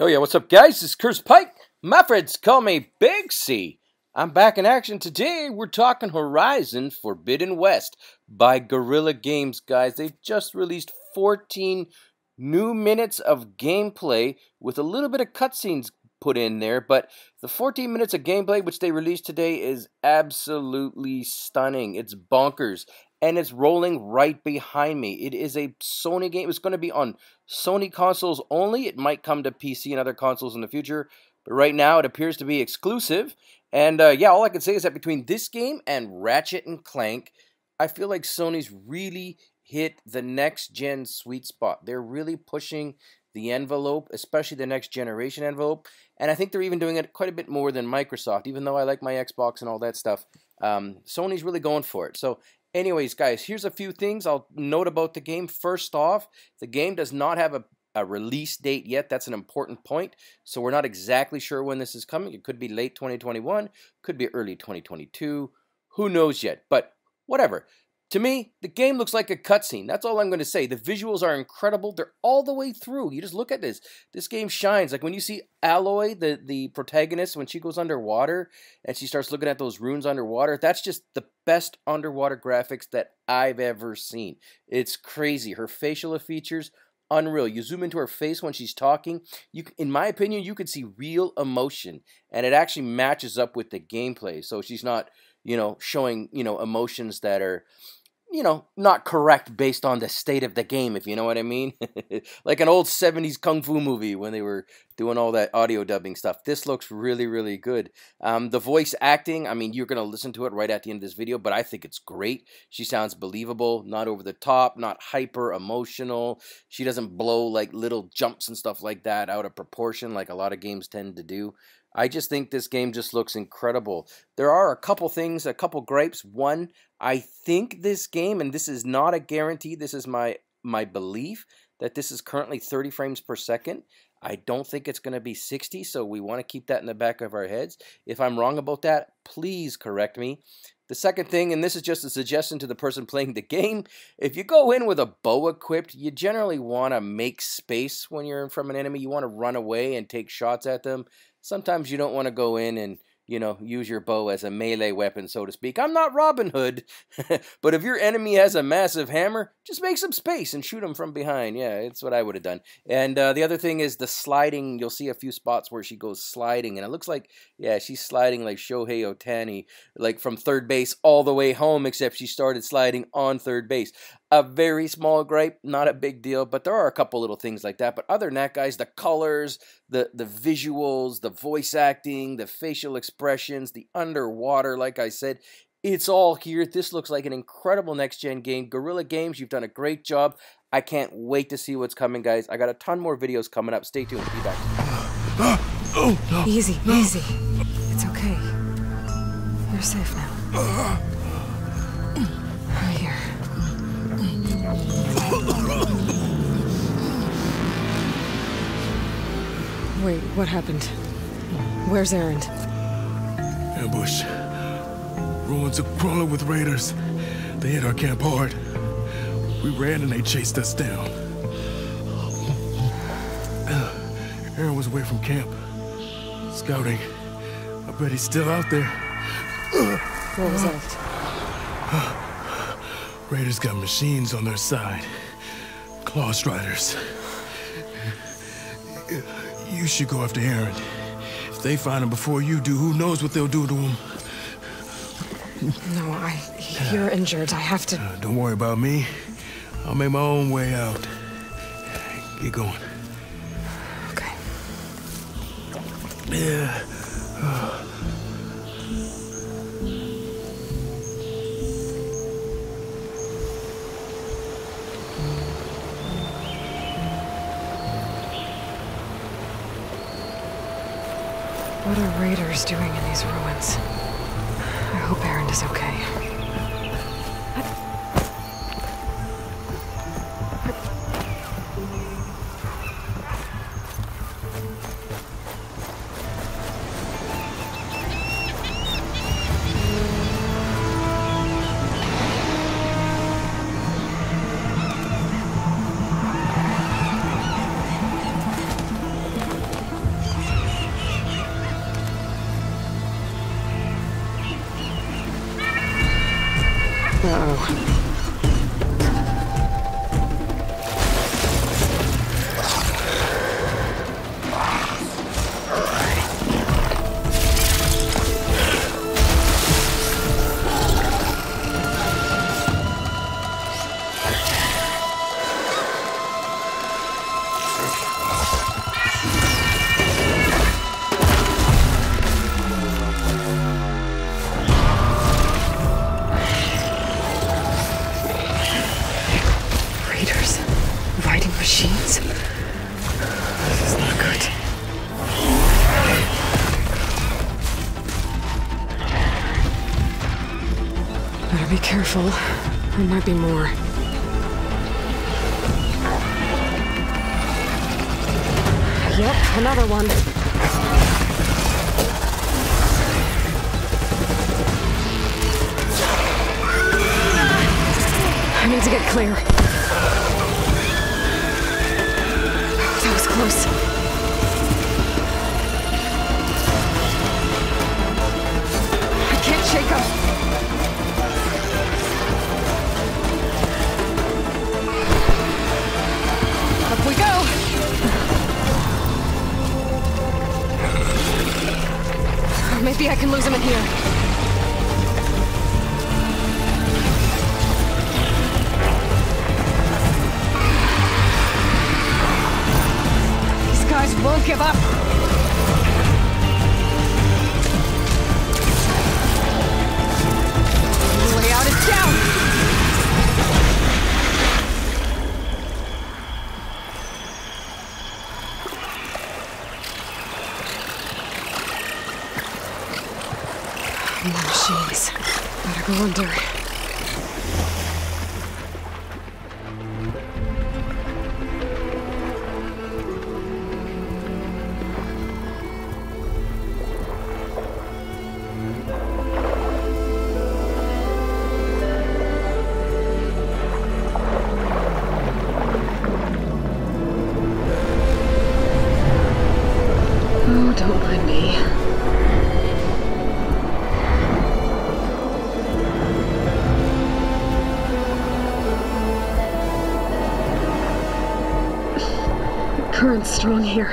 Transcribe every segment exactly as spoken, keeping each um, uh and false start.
Oh yeah, what's up guys? This is Curse Pike. My friends call me Big C. I'm back in action. Today we're talking Horizon Forbidden West by Guerrilla Games, guys. They've just released fourteen new minutes of gameplay with a little bit of cutscenes put in there, but the fourteen minutes of gameplay which they released today is absolutely stunning. It's bonkers. And it's rolling right behind me. It is a Sony game. It's going to be on Sony consoles only. It might come to P C and other consoles in the future. But right now, it appears to be exclusive. And uh, yeah, all I can say is that between this game and Ratchet and Clank, I feel like Sony's really hit the next-gen sweet spot. They're really pushing the envelope, especially the next-generation envelope. And I think they're even doing it quite a bit more than Microsoft, even though I like my Xbox and all that stuff. Um, Sony's really going for it. So anyways, guys, here's a few things I'll note about the game. First off, the game does not have a, a release date yet. That's an important point. So we're not exactly sure when this is coming. It could be late twenty twenty-one, could be early twenty twenty-two. Who knows yet? But whatever. To me, the game looks like a cutscene. That's all I'm going to say. The visuals are incredible. They're all the way through. You just look at this. This game shines. Like when you see Aloy, the, the protagonist, when she goes underwater and she starts looking at those runes underwater, that's just the best underwater graphics that I've ever seen. It's crazy. Her facial features, unreal. You zoom into her face when she's talking. You, in my opinion, you can see real emotion. And it actually matches up with the gameplay. So she's not, you know, showing, you know, emotions that are, you know, not correct based on the state of the game, if you know what I mean. Like an old seventies kung fu movie when they were doing all that audio dubbing stuff. This looks really, really good. Um, the voice acting, I mean, you're going to listen to it right at the end of this video, but I think it's great. She sounds believable, not over the top, not hyper emotional. She doesn't blow like little jumps and stuff like that out of proportion like a lot of games tend to do. I just think this game just looks incredible. There are a couple things, a couple gripes. One, I think this game, and this is not a guarantee, this is my my belief, that this is currently thirty frames per second. I don't think it's going to be sixty, so we want to keep that in the back of our heads. If I'm wrong about that, please correct me. The second thing, and this is just a suggestion to the person playing the game, if you go in with a bow equipped, you generally want to make space when you're in from an enemy. You want to run away and take shots at them. Sometimes you don't want to go in and, you know, use your bow as a melee weapon, so to speak. I'm not Robin Hood, but if your enemy has a massive hammer, just make some space and shoot him from behind. Yeah, it's what I would have done. And uh, the other thing is the sliding. You'll see a few spots where she goes sliding, and it looks like, yeah, she's sliding like Shohei Otani, like from third base all the way home, except she started sliding on third base. A very small gripe, not a big deal, but there are a couple little things like that. But other than that, guys, the colors, the, the visuals, the voice acting, the facial expressions, the underwater, like I said, it's all here. This looks like an incredible next-gen game. Guerrilla Games, you've done a great job. I can't wait to see what's coming, guys. I got a ton more videos coming up. Stay tuned. Be back. Oh, no, easy, no. Easy. It's okay. You're safe now. Uh, Wait, what happened? Where's Erend? Ambush. Ruins are crawling with raiders. They hit our camp hard. We ran and they chased us down. Erend was away from camp. Scouting. I bet he's still out there. What was that? Raiders got machines on their side. Claw striders. You should go after Erend. If they find him before you do, who knows what they'll do to him. No, I... You're injured. I have to... Uh, don't worry about me. I'll make my own way out. Get going. Okay. Yeah. Uh. What are raiders doing in these ruins? I hope Erend is okay. There might be more. Yep, another one. I need to get clear. Oh, that was close. Maybe I can lose him in here. These guys won't give up. Layout is down. Jeez, better go under. Oh, don't mind me. Current's strong here.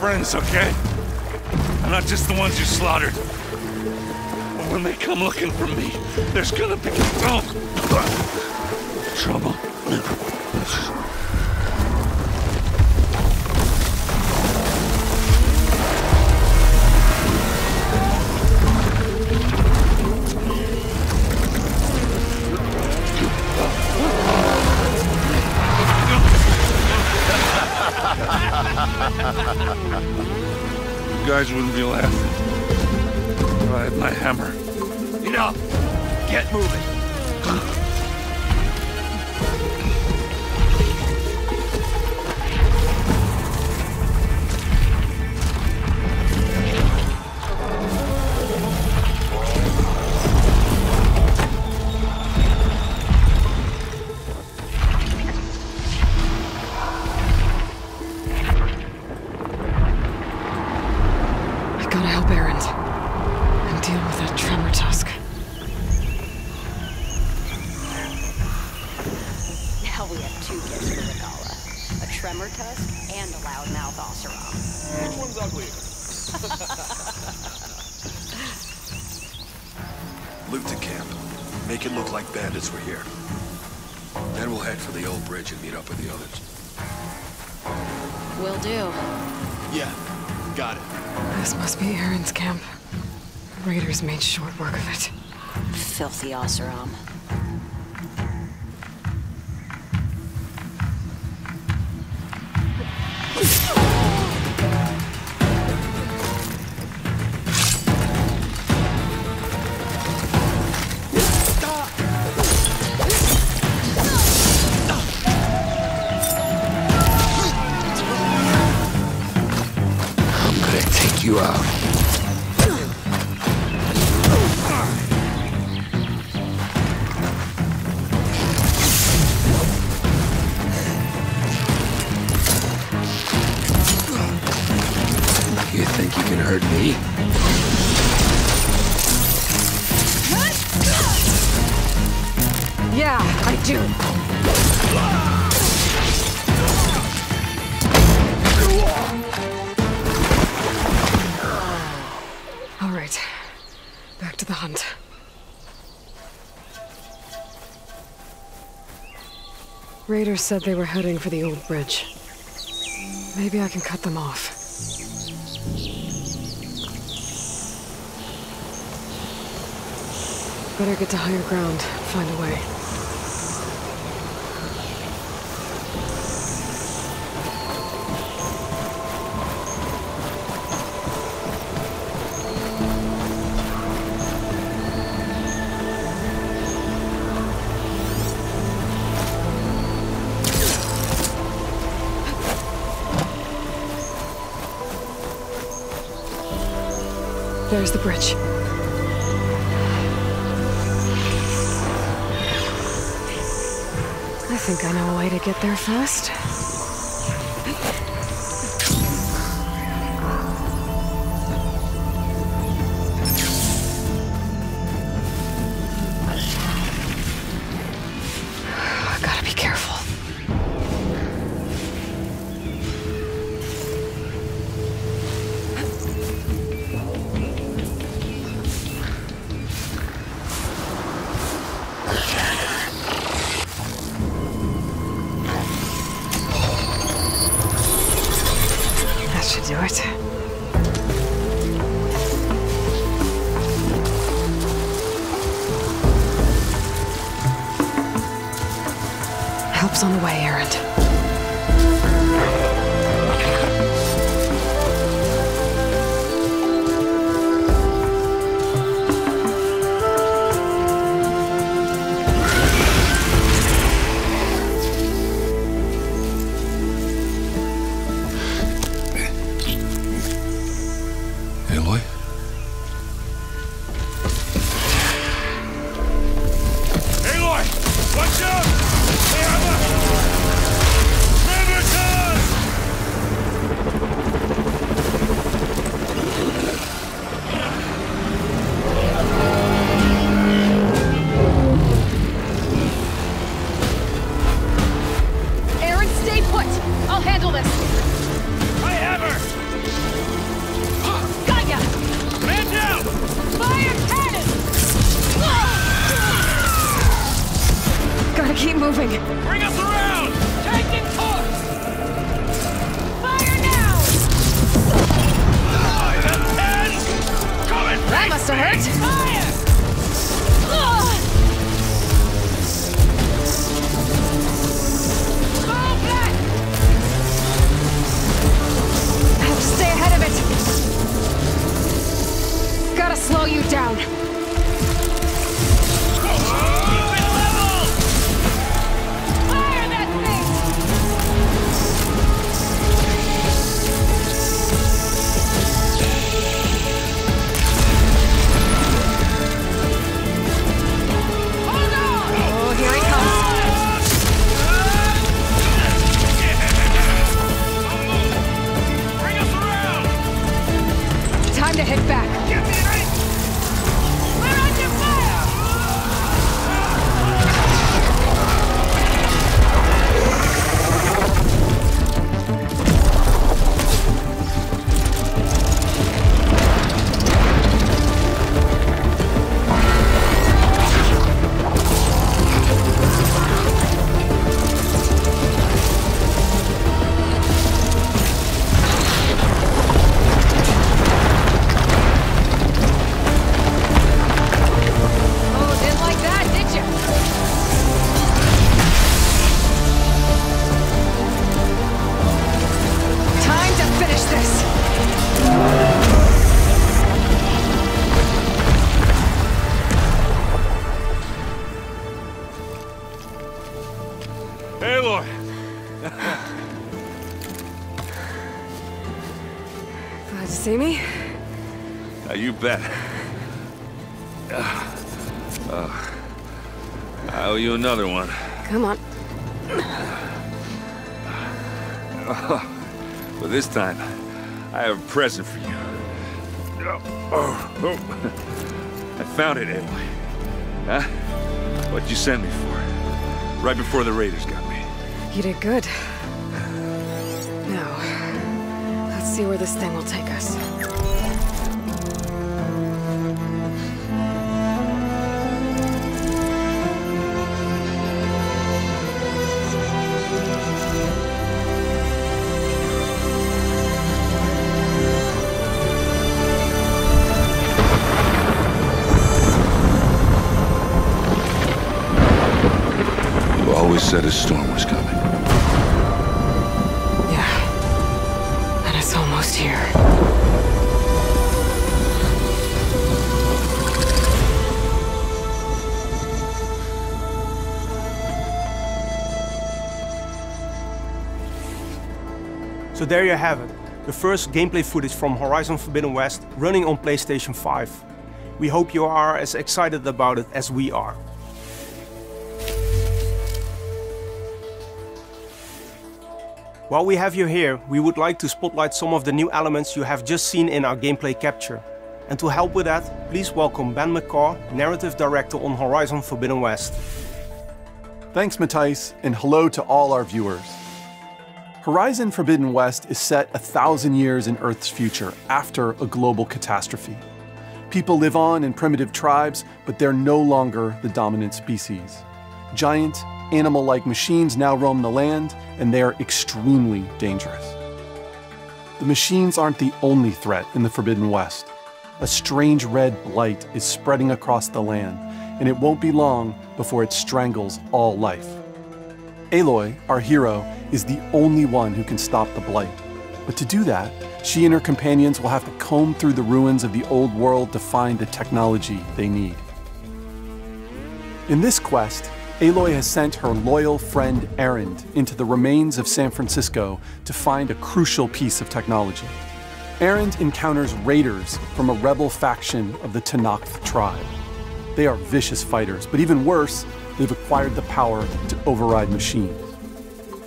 Friends, okay? I'm not just the ones you slaughtered. But when they come looking for me, there's gonna be oh. trouble. You guys wouldn't be laughing if I had my hammer. Enough! Get moving! Made short work of it. Filthy Oseram. you out. Raiders said they were heading for the old bridge. Maybe I can cut them off. Better get to higher ground, find a way. There's the bridge. I think I know a way to get there fast. I gotta be careful. On the way, Erend. Aloy? Aloy! Watch out! See me? Uh, you bet. Uh, uh, I owe you another one. Come on. Uh, but this time, I have a present for you. Uh, oh, oh. I found it, Aloy. Huh? What you sent me for. Right before the raiders got me. You did good. Now, let's see where this thing will take us. Said a storm was coming. Yeah, and it's almost here. So there you have it, the first gameplay footage from Horizon Forbidden West running on PlayStation five. We hope you are as excited about it as we are. While we have you here, we would like to spotlight some of the new elements you have just seen in our gameplay capture. And to help with that, please welcome Ben McCaw, Narrative Director on Horizon Forbidden West. Thanks, Matthijs, and hello to all our viewers. Horizon Forbidden West is set a thousand years in Earth's future, after a global catastrophe. People live on in primitive tribes, but they're no longer the dominant species. Giant, animal-like machines now roam the land, and they are extremely dangerous. The machines aren't the only threat in the Forbidden West. A strange red blight is spreading across the land, and it won't be long before it strangles all life. Aloy, our hero, is the only one who can stop the blight. But to do that, she and her companions will have to comb through the ruins of the old world to find the technology they need. In this quest, Aloy has sent her loyal friend Erend into the remains of San Francisco to find a crucial piece of technology. Erend encounters raiders from a rebel faction of the Tenakth tribe. They are vicious fighters, but even worse, they've acquired the power to override machines.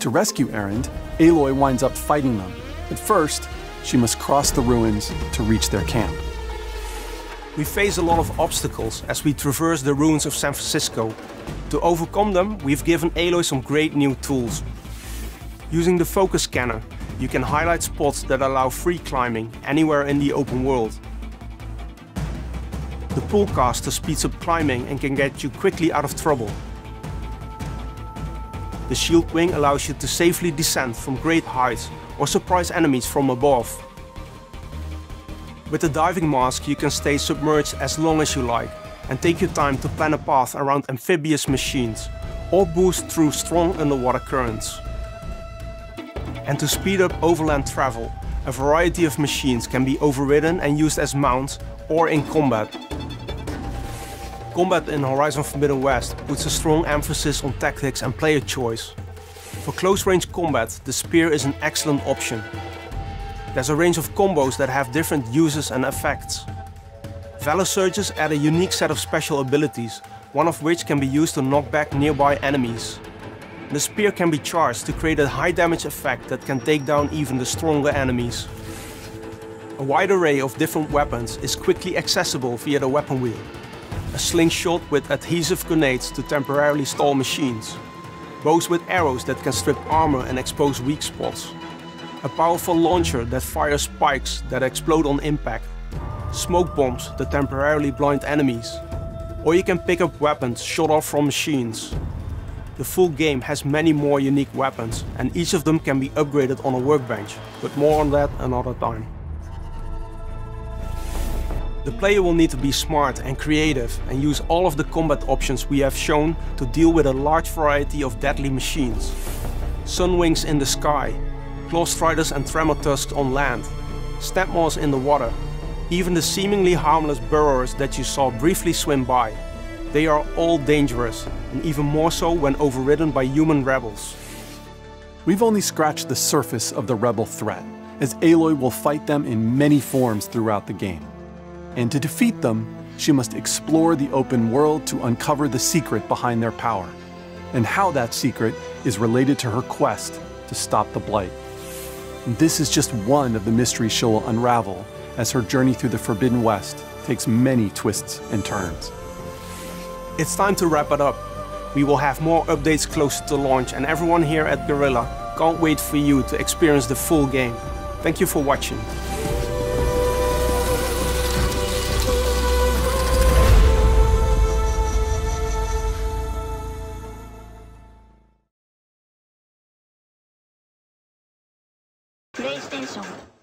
To rescue Erend, Aloy winds up fighting them, but first, she must cross the ruins to reach their camp. We face a lot of obstacles as we traverse the ruins of San Francisco. To overcome them, we've given Aloy some great new tools. Using the focus scanner, you can highlight spots that allow free climbing anywhere in the open world. The pull caster speeds up climbing and can get you quickly out of trouble. The shield wing allows you to safely descend from great heights or surprise enemies from above. With the diving mask, you can stay submerged as long as you like and take your time to plan a path around amphibious machines or boost through strong underwater currents. And to speed up overland travel, a variety of machines can be overridden and used as mounts or in combat. Combat in Horizon Forbidden West puts a strong emphasis on tactics and player choice. For close-range combat, the spear is an excellent option. There's a range of combos that have different uses and effects. Valor Surges add a unique set of special abilities, one of which can be used to knock back nearby enemies. The spear can be charged to create a high damage effect that can take down even the stronger enemies. A wide array of different weapons is quickly accessible via the weapon wheel. A slingshot with adhesive grenades to temporarily stall machines. Bows with arrows that can strip armor and expose weak spots. A powerful launcher that fires spikes that explode on impact, smoke bombs that temporarily blind enemies, or you can pick up weapons shot off from machines. The full game has many more unique weapons, and each of them can be upgraded on a workbench, but more on that another time. The player will need to be smart and creative and use all of the combat options we have shown to deal with a large variety of deadly machines. Sunwings in the sky, claw striders and tremor tusks on land, snapmaws in the water, even the seemingly harmless burrowers that you saw briefly swim by. They are all dangerous, and even more so when overridden by human rebels. We've only scratched the surface of the rebel threat, as Aloy will fight them in many forms throughout the game. and to defeat them, she must explore the open world to uncover the secret behind their power, and how that secret is related to her quest to stop the Blight. This is just one of the mysteries she will unravel as her journey through the Forbidden West takes many twists and turns. It's time to wrap it up. We will have more updates close to launch, and everyone here at Guerrilla can't wait for you to experience the full game. Thank you for watching. PlayStation